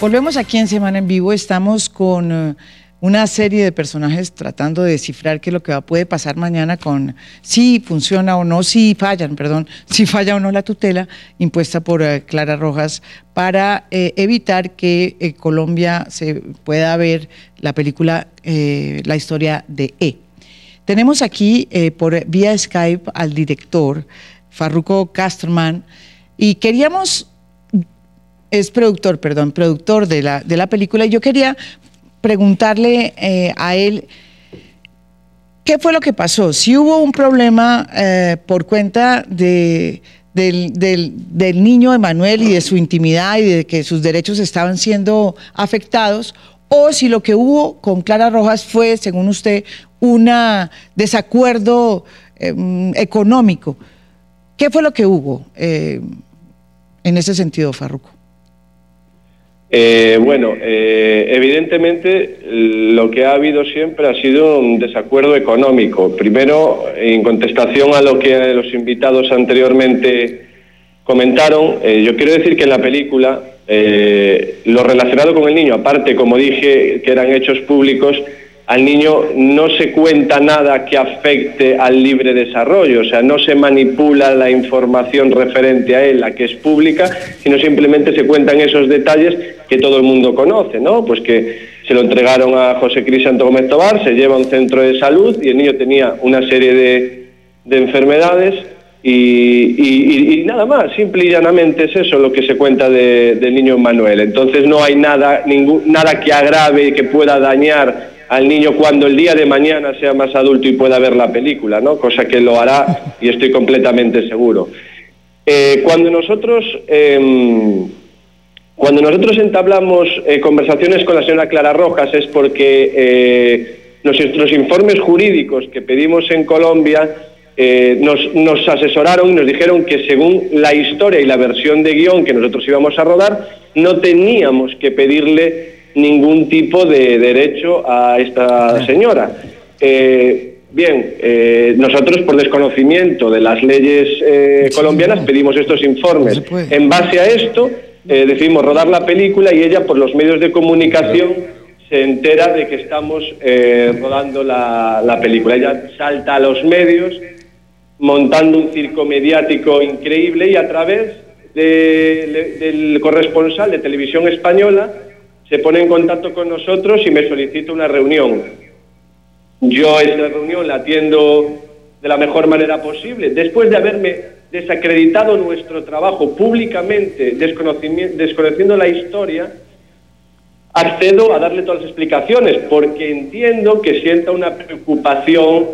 Volvemos aquí en Semana en Vivo, estamos con una serie de personajes tratando de descifrar qué es lo que puede pasar mañana con si funciona o no, si falla o no la tutela impuesta por Clara Rojas para evitar que Colombia se pueda ver la película La historia de E. Tenemos aquí por vía Skype al director Farruco Castromán y queríamos, es productor, perdón, productor de la película, y yo quería preguntarle a él qué fue lo que pasó, si hubo un problema por cuenta del niño Emmanuel y de su intimidad y de que sus derechos estaban siendo afectados, o si lo que hubo con Clara Rojas fue, según usted, un desacuerdo económico. ¿Qué fue lo que hubo en ese sentido, Farruco? Evidentemente lo que ha habido siempre ha sido un desacuerdo económico. Primero, en contestación a lo que los invitados anteriormente comentaron, yo quiero decir que en la película lo relacionado con el niño, aparte, como dije, que eran hechos públicos, al niño no se cuenta nada que afecte al libre desarrollo, o sea, no se manipula la información referente a él, la que es pública, sino simplemente se cuentan esos detalles que todo el mundo conoce, ¿no? Pues que se lo entregaron a José Cris Santo Gómez, se lleva a un centro de salud y el niño tenía una serie de enfermedades y nada más, simple y llanamente es eso lo que se cuenta del niño Emmanuel. Entonces no hay nada que agrave y que pueda dañar al niño cuando el día de mañana sea más adulto y pueda ver la película, ¿no? Cosa que lo hará y estoy completamente seguro. Cuando nosotros entablamos conversaciones con la señora Clara Rojas es porque nuestros informes jurídicos que pedimos en Colombia nos asesoraron y nos dijeron que según la historia y la versión de guión que nosotros íbamos a rodar, no teníamos que pedirle ningún tipo de derecho a esta señora. Nosotros por desconocimiento de las leyes colombianas pedimos estos informes. En base a esto decidimos rodar la película y ella por los medios de comunicación se entera de que estamos rodando la película. Ella salta a los medios montando un circo mediático increíble y a través del corresponsal de Televisión Española se pone en contacto con nosotros y me solicita una reunión. Yo esa reunión la atiendo de la mejor manera posible. Después de haberme desacreditado nuestro trabajo públicamente, desconociendo la historia, accedo a darle todas las explicaciones, porque entiendo que sienta una preocupación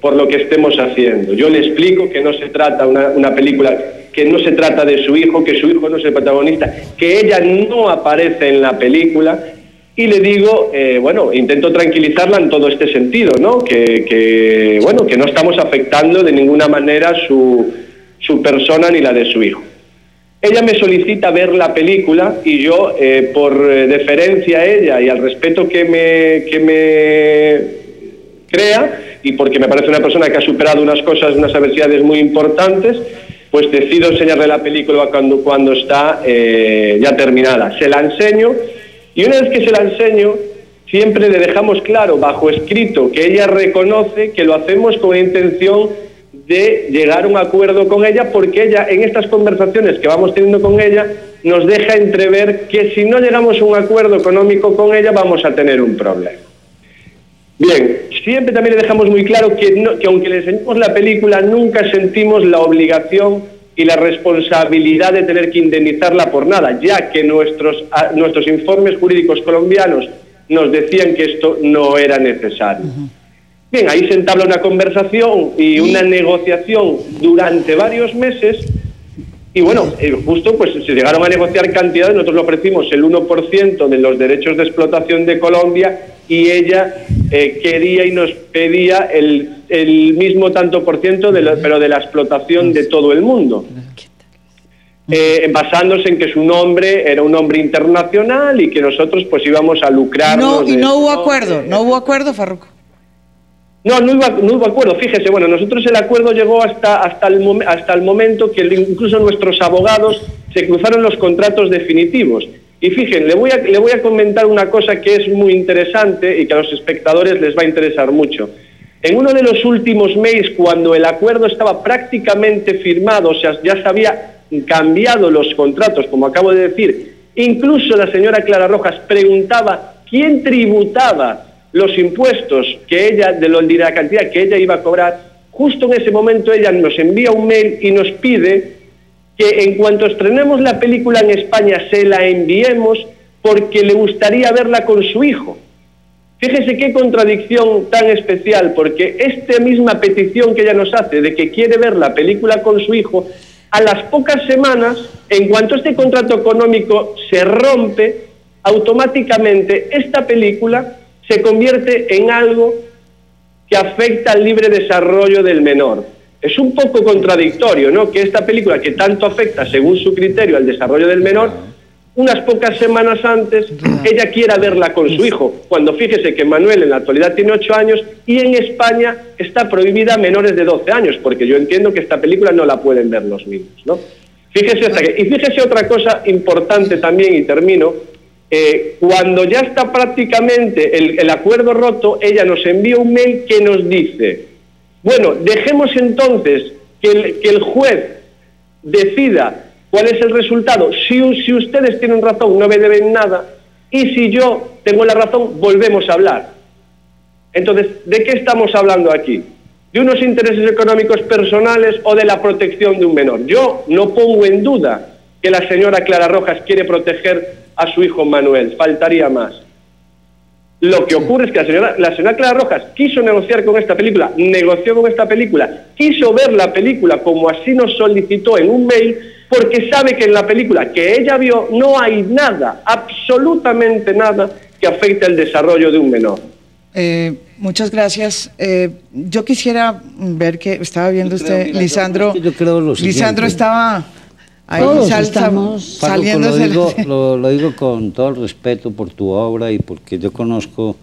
por lo que estemos haciendo. Yo le explico que no se trata una película, que no se trata de su hijo, que su hijo no es el protagonista, que ella no aparece en la película, y le digo, intento tranquilizarla en todo este sentido, ¿no? Que no estamos afectando de ninguna manera su persona ni la de su hijo. Ella me solicita ver la película y yo, por deferencia a ella y al respeto que me crea, y porque me parece una persona que ha superado unas cosas, unas adversidades muy importantes, pues decido enseñarle la película cuando está ya terminada. Se la enseño y una vez que se la enseño, siempre le dejamos claro, bajo escrito, que ella reconoce que lo hacemos con intención de llegar a un acuerdo con ella, porque ella, en estas conversaciones que vamos teniendo con ella, nos deja entrever que si no llegamos a un acuerdo económico con ella, vamos a tener un problema. Bien, siempre también le dejamos muy claro que aunque le enseñemos la película, nunca sentimos la obligación y la responsabilidad de tener que indemnizarla por nada, ya que nuestros informes jurídicos colombianos nos decían que esto no era necesario. Bien, ahí se entabla una conversación y una negociación durante varios meses y justo pues se llegaron a negociar cantidades, nosotros le ofrecimos el 1% de los derechos de explotación de Colombia y ella quería y nos pedía el mismo tanto por ciento, pero de la explotación de todo el mundo. Basándose en que su nombre era un nombre internacional y que nosotros pues íbamos a lucrarnos. No hubo acuerdo, Farruco. No hubo acuerdo, fíjese, nosotros el acuerdo llegó hasta el momento que incluso nuestros abogados se cruzaron los contratos definitivos. Y fíjense, le voy a comentar una cosa que es muy interesante y que a los espectadores les va a interesar mucho. En uno de los últimos meses, cuando el acuerdo estaba prácticamente firmado, o sea, ya se habían cambiado los contratos, como acabo de decir, incluso la señora Clara Rojas preguntaba quién tributaba los impuestos que ella, de la cantidad que ella iba a cobrar. Justo en ese momento ella nos envía un mail y nos pide que en cuanto estrenemos la película en España se la enviemos porque le gustaría verla con su hijo. Fíjese qué contradicción tan especial, porque esta misma petición que ella nos hace de que quiere ver la película con su hijo, a las pocas semanas, en cuanto este contrato económico se rompe, automáticamente esta película se convierte en algo que afecta al libre desarrollo del menor. Es un poco contradictorio, ¿no?, que esta película, que tanto afecta, según su criterio, al desarrollo del menor, unas pocas semanas antes ella quiera verla con su hijo, cuando fíjese que Emmanuel en la actualidad tiene 8 años y en España está prohibida a menores de 12 años, porque yo entiendo que esta película no la pueden ver los niños, ¿no? Fíjese hasta que, y fíjese otra cosa importante también, y termino, cuando ya está prácticamente el acuerdo roto, ella nos envía un mail que nos dice: bueno, dejemos entonces que el juez decida cuál es el resultado. Si ustedes tienen razón, no me deben nada, y si yo tengo la razón, volvemos a hablar. Entonces, ¿de qué estamos hablando aquí? ¿De unos intereses económicos personales o de la protección de un menor? Yo no pongo en duda que la señora Clara Rojas quiere proteger a su hijo Manuel, faltaría más. Lo que ocurre es que la señora Clara Rojas quiso negociar con esta película, negoció con esta película, quiso ver la película como así nos solicitó en un mail, porque sabe que en la película que ella vio no hay nada, absolutamente nada, que afecte al desarrollo de un menor. Muchas gracias. Yo quisiera ver que estaba viendo usted, Lisandro. Yo creo lo siguiente. Lisandro estaba ahí, saliéndose. Lo digo con todo el respeto por tu obra y porque yo conozco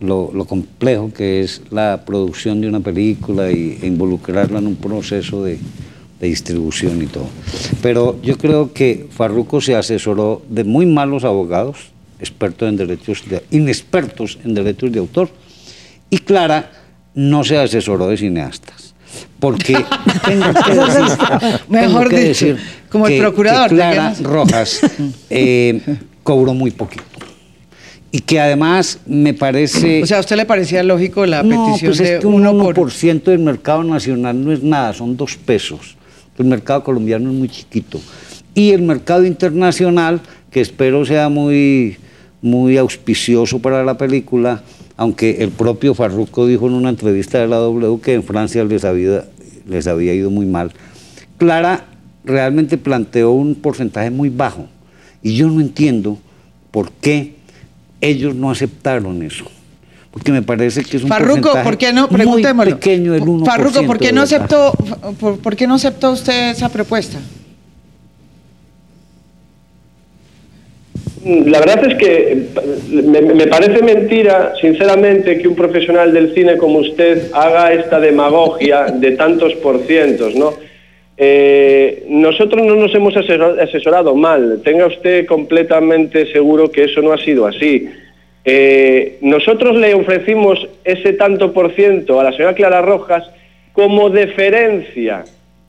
lo complejo que es la producción de una película e involucrarla en un proceso de distribución y todo. Pero yo creo que Farruco se asesoró de muy malos abogados, inexpertos en derechos de autor, y Clara no se asesoró de cineastas. Porque tengo que decir como el procurador, que Clara Rojas cobró muy poquito. Y que además me parece... O sea, ¿a usted le parecía lógico la petición pues de 1%? Del mercado nacional no es nada, son 2 pesos. El mercado colombiano es muy chiquito. Y el mercado internacional, que espero sea muy, muy auspicioso para la película, aunque el propio Farruco dijo en una entrevista de la W que en Francia les había ido muy mal. Clara realmente planteó un porcentaje muy bajo, y yo no entiendo por qué ellos no aceptaron eso, porque me parece que es un porcentaje muy pequeño, el 1%. Farruco, ¿por qué no aceptó usted esa propuesta? La verdad es que me parece mentira, sinceramente, que un profesional del cine como usted haga esta demagogia de tantos por cientos, ¿no? Nosotros no nos hemos asesorado mal, tenga usted completamente seguro que eso no ha sido así. Nosotros le ofrecimos ese tanto por ciento a la señora Clara Rojas como deferencia.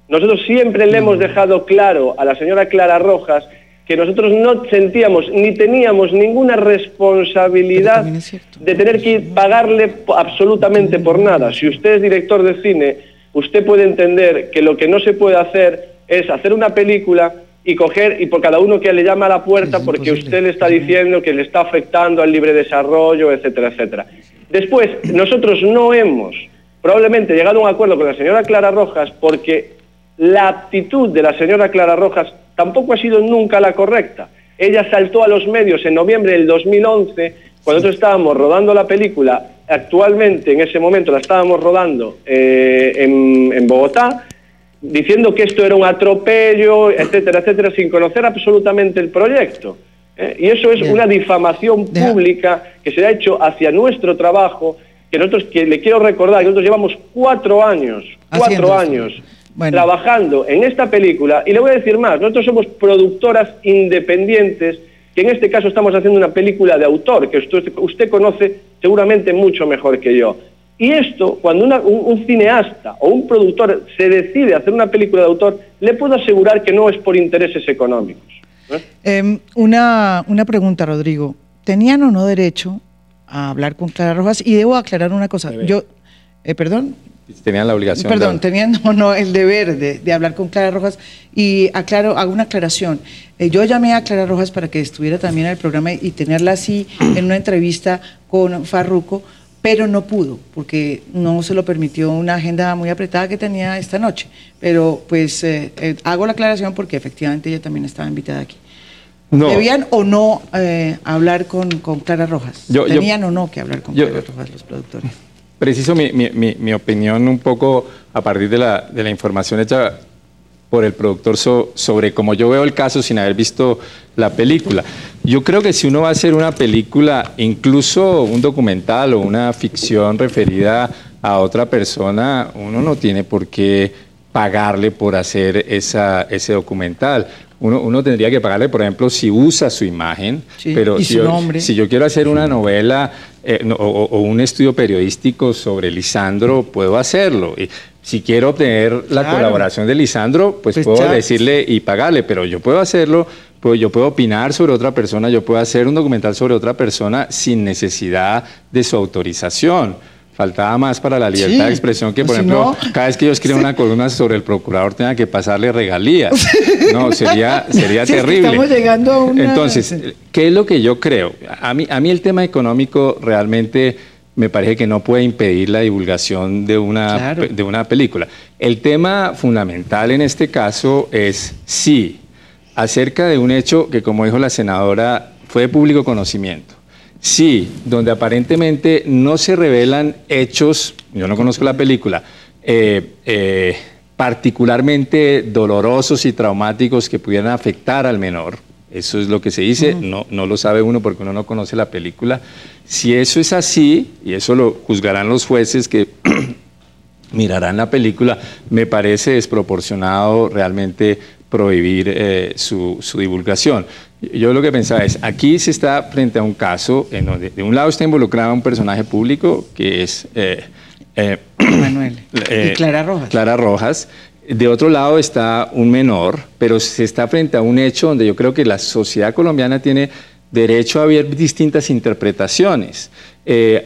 Nosotros siempre le hemos dejado claro a la señora Clara Rojas que nosotros no sentíamos ni teníamos ninguna responsabilidad de tener que pagarle absolutamente por nada. Si usted es director de cine, usted puede entender que lo que no se puede hacer es hacer una película y coger, y por cada uno que le llama a la puerta, porque usted le está diciendo que le está afectando al libre desarrollo, etcétera, etcétera. Después, nosotros no hemos probablemente llegado a un acuerdo con la señora Clara Rojas porque la actitud de la señora Clara Rojas tampoco ha sido nunca la correcta. Ella saltó a los medios en noviembre del 2011, cuando nosotros estábamos rodando la película. Actualmente, en ese momento, la estábamos rodando en Bogotá, diciendo que esto era un atropello, etcétera, etcétera, sin conocer absolutamente el proyecto. Y eso es una difamación pública que se ha hecho hacia nuestro trabajo, que le quiero recordar que nosotros llevamos 4 años... trabajando en esta película, y le voy a decir más, nosotros somos productoras independientes que en este caso estamos haciendo una película de autor, que usted conoce seguramente mucho mejor que yo. Y esto, cuando un cineasta o un productor se decide hacer una película de autor, le puedo asegurar que no es por intereses económicos. Una pregunta, Rodrigo. ¿Tenían o no derecho a hablar con Clara Rojas? Y debo aclarar una cosa. Yo, ¿perdón? Tenían la obligación. Perdón, tenían o no el deber de hablar con Clara Rojas. Y aclaro, hago una aclaración. Yo llamé a Clara Rojas para que estuviera también en el programa y tenerla así en una entrevista con Farruco, pero no pudo, porque no se lo permitió una agenda muy apretada que tenía esta noche. Pero pues hago la aclaración porque efectivamente ella también estaba invitada aquí. No. ¿Debían o no hablar con Clara Rojas? ¿Tenían o no que hablar con Clara Rojas los productores? Preciso mi opinión un poco a partir de la información hecha por el productor sobre cómo yo veo el caso sin haber visto la película. Yo creo que si uno va a hacer una película, incluso un documental o una ficción referida a otra persona, uno no tiene por qué pagarle por hacer ese documental. Uno tendría que pagarle, por ejemplo, si usa su imagen, sí, pero si yo quiero hacer una novela o un estudio periodístico sobre Lisandro, puedo hacerlo. Y si quiero obtener la colaboración de Lisandro, pues puedo decirle y pagarle, pero yo puedo hacerlo, yo puedo opinar sobre otra persona, yo puedo hacer un documental sobre otra persona sin necesidad de su autorización. Faltaba más para la libertad de expresión que, por ejemplo, cada vez que yo escribo una columna sobre el procurador tenga que pasarle regalías. No, sería terrible. Es que estamos llegando a una... Entonces, ¿qué es lo que yo creo? A mí el tema económico realmente me parece que no puede impedir la divulgación de una película. El tema fundamental en este caso es sí, acerca de un hecho que, como dijo la senadora, fue de público conocimiento. Sí, donde aparentemente no se revelan hechos, yo no conozco la película, particularmente dolorosos y traumáticos que pudieran afectar al menor. Eso es lo que se dice, no lo sabe uno porque uno no conoce la película. Si eso es así, y eso lo juzgarán los jueces que mirarán la película, me parece desproporcionado realmente prohibir su divulgación. Yo lo que pensaba es, aquí se está frente a un caso en donde de un lado está involucrado un personaje público que es Emmanuel y Clara Rojas. Clara Rojas. De otro lado está un menor, pero se está frente a un hecho donde yo creo que la sociedad colombiana tiene derecho a ver distintas interpretaciones.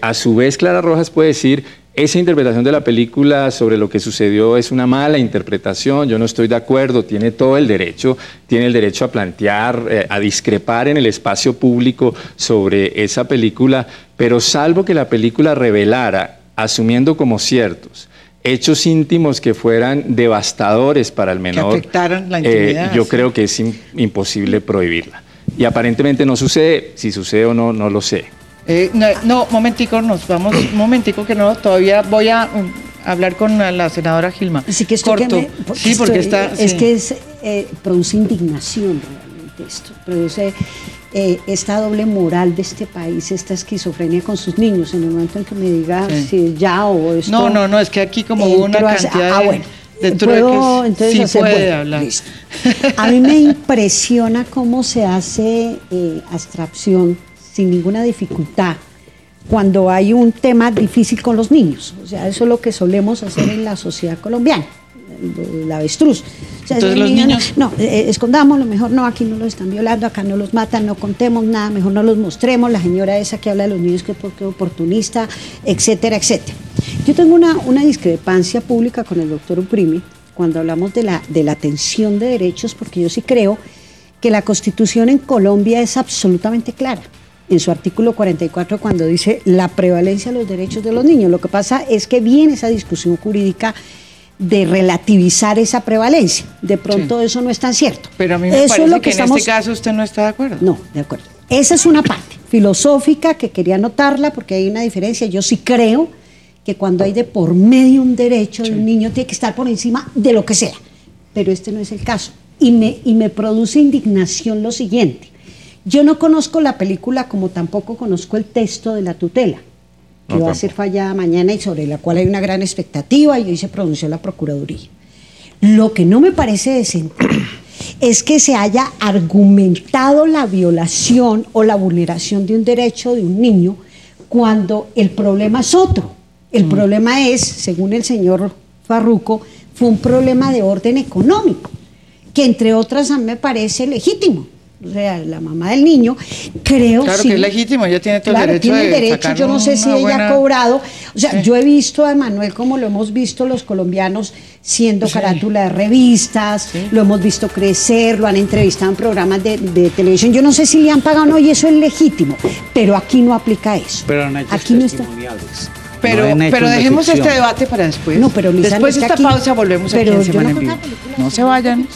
A su vez, Clara Rojas puede decir, esa interpretación de la película sobre lo que sucedió es una mala interpretación, yo no estoy de acuerdo, tiene todo el derecho, a plantear, a discrepar en el espacio público sobre esa película, pero salvo que la película revelara, asumiendo como ciertos, hechos íntimos que fueran devastadores para el menor, que afectaran la intimidad, yo creo que es imposible prohibirla. Y aparentemente no sucede, si sucede o no, no lo sé. No, momentico, nos vamos, momentico que no, todavía voy a hablar con la senadora Gilma. Así que esto corto. Produce indignación realmente esto, produce esta doble moral de este país, esta esquizofrenia con sus niños, en el momento en que me diga si ya o esto... No, es que aquí como hubo una cantidad de... bueno. ¿Puedo, entonces, sí puede hablar? Listo. A mí me impresiona cómo se hace abstracción sin ninguna dificultad cuando hay un tema difícil con los niños. O sea, eso es lo que solemos hacer en la sociedad colombiana, el avestruz. O sea, entonces, los niños... No, escondámoslo, mejor no, aquí no los están violando, acá no los matan, no contemos nada, mejor no los mostremos, la señora esa que habla de los niños que es oportunista, etcétera, etcétera. Yo tengo una discrepancia pública con el doctor Uprimny cuando hablamos de la tensión de derechos, porque yo sí creo que la Constitución en Colombia es absolutamente clara en su artículo 44 cuando dice la prevalencia de los derechos de los niños. Lo que pasa es que viene esa discusión jurídica de relativizar esa prevalencia. De pronto eso no es tan cierto. Pero a mí me parece que en este caso usted no está de acuerdo. No, de acuerdo. Esa es una parte filosófica que quería anotarla porque hay una diferencia. Yo sí creo que cuando hay de por medio un derecho de un niño tiene que estar por encima de lo que sea. Pero este no es el caso. Y me produce indignación lo siguiente. Yo no conozco la película como tampoco conozco el texto de la tutela, que va a ser fallada mañana y sobre la cual hay una gran expectativa y hoy se pronunció la Procuraduría. Lo que no me parece decente es que se haya argumentado la violación o la vulneración de un derecho de un niño cuando el problema es otro. El problema es, según el señor Farruco, fue un problema de orden económico, que entre otras a mí me parece legítimo. O sea, la mamá del niño, creo claro sí, que es legítimo, ella tiene todo el derecho de yo no sé si ella buena... ha cobrado. O sea, yo he visto a Emmanuel, como lo hemos visto los colombianos, siendo carátula de revistas, lo hemos visto crecer, lo han entrevistado en programas de televisión. Yo no sé si le han pagado o no, y eso es legítimo, pero aquí no aplica eso. Pero no aquí no está. Pero dejemos este debate para después. No, pero Lisa, después de esta pausa volvemos a Semana en Vivo. No se vayan.